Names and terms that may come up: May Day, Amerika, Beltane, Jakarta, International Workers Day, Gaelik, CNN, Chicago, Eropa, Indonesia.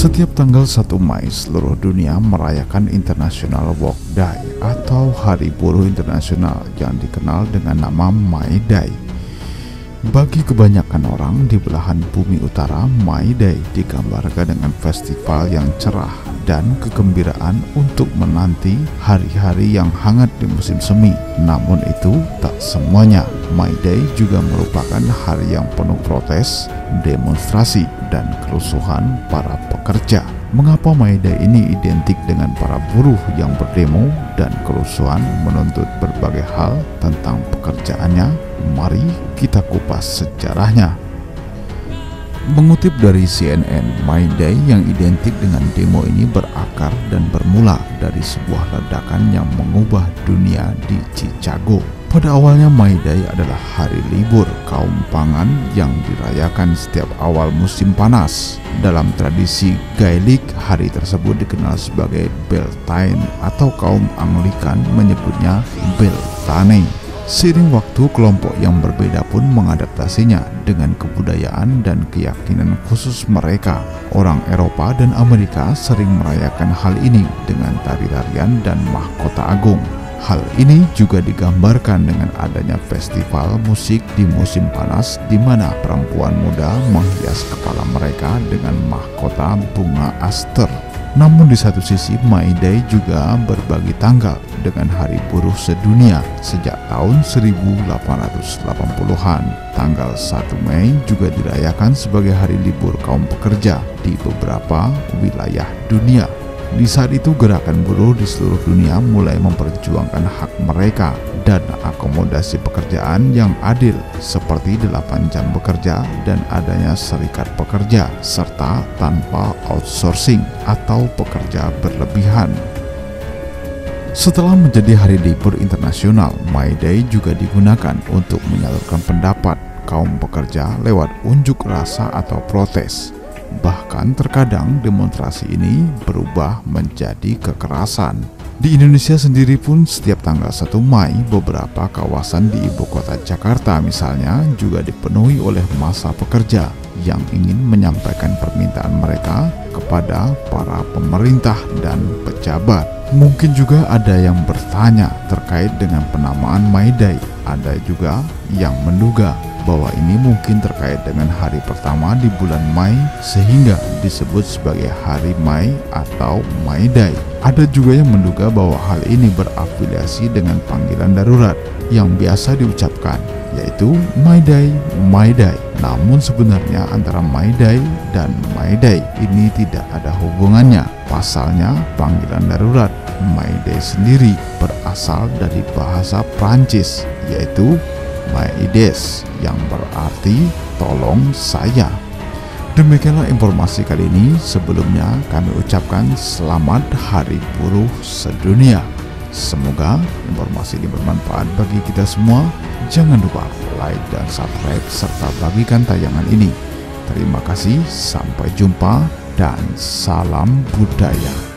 Setiap tanggal 1 Mei, seluruh dunia merayakan International Work Day atau Hari Buruh Internasional yang dikenal dengan nama May Day. Bagi kebanyakan orang di belahan bumi utara, May Day digambarkan dengan festival yang cerah dan kegembiraan untuk menanti hari-hari yang hangat di musim semi. Namun itu tak semuanya. May Day juga merupakan hari yang penuh protes, demonstrasi, dan kerusuhan para pekerja. Mengapa May Day ini identik dengan para buruh yang berdemo dan kerusuhan menuntut berbagai hal tentang pekerjaannya? Mari kita kupas sejarahnya. Mengutip dari CNN, May Day yang identik dengan demo ini berakar dan bermula dari sebuah ledakan yang mengubah dunia di Chicago. Pada awalnya, May Day adalah hari libur kaum pangan yang dirayakan setiap awal musim panas. Dalam tradisi Gaelik, hari tersebut dikenal sebagai Beltane atau kaum Anglikan menyebutnya Beltane. Seiring waktu, kelompok yang berbeda pun mengadaptasinya dengan kebudayaan dan keyakinan khusus mereka. Orang Eropa dan Amerika sering merayakan hal ini dengan tari-tarian dan mahkota agung. Hal ini juga digambarkan dengan adanya festival musik di musim panas, di mana perempuan muda menghias kepala mereka dengan mahkota bunga aster. Namun di satu sisi, May Day juga berbagi tanggal dengan Hari Buruh Sedunia sejak tahun 1880-an. Tanggal 1 Mei juga dirayakan sebagai hari libur kaum pekerja di beberapa wilayah dunia. Di saat itu, gerakan buruh di seluruh dunia mulai memperjuangkan hak mereka dan akomodasi pekerjaan yang adil, seperti 8 jam bekerja dan adanya serikat pekerja, serta tanpa outsourcing atau pekerja berlebihan. Setelah menjadi hari libur internasional, May Day juga digunakan untuk menyalurkan pendapat kaum pekerja lewat unjuk rasa atau protes. Bahkan terkadang demonstrasi ini berubah menjadi kekerasan. Di Indonesia sendiri pun setiap tanggal 1 Mei, beberapa kawasan di ibu kota Jakarta misalnya juga dipenuhi oleh massa pekerja yang ingin menyampaikan permintaan mereka kepada para pemerintah dan pejabat. Mungkin juga ada yang bertanya terkait dengan penamaan May Day. Ada juga yang menduga bahwa ini mungkin terkait dengan hari pertama di bulan Mei, sehingga disebut sebagai Hari Mei atau May Day. Ada juga yang menduga bahwa hal ini berafiliasi dengan panggilan darurat yang biasa diucapkan, yaitu May Day, May Day. Namun sebenarnya antara May Day dan May Day ini tidak ada hubungannya. Pasalnya, panggilan darurat May Day sendiri berasal dari bahasa Prancis, yaitu May Day, yang berarti tolong saya. Demikianlah informasi kali ini. Sebelumnya kami ucapkan selamat Hari Buruh Sedunia. Semoga informasi ini bermanfaat bagi kita semua. Jangan lupa like dan subscribe serta bagikan tayangan ini. Terima kasih, sampai jumpa dan salam budaya.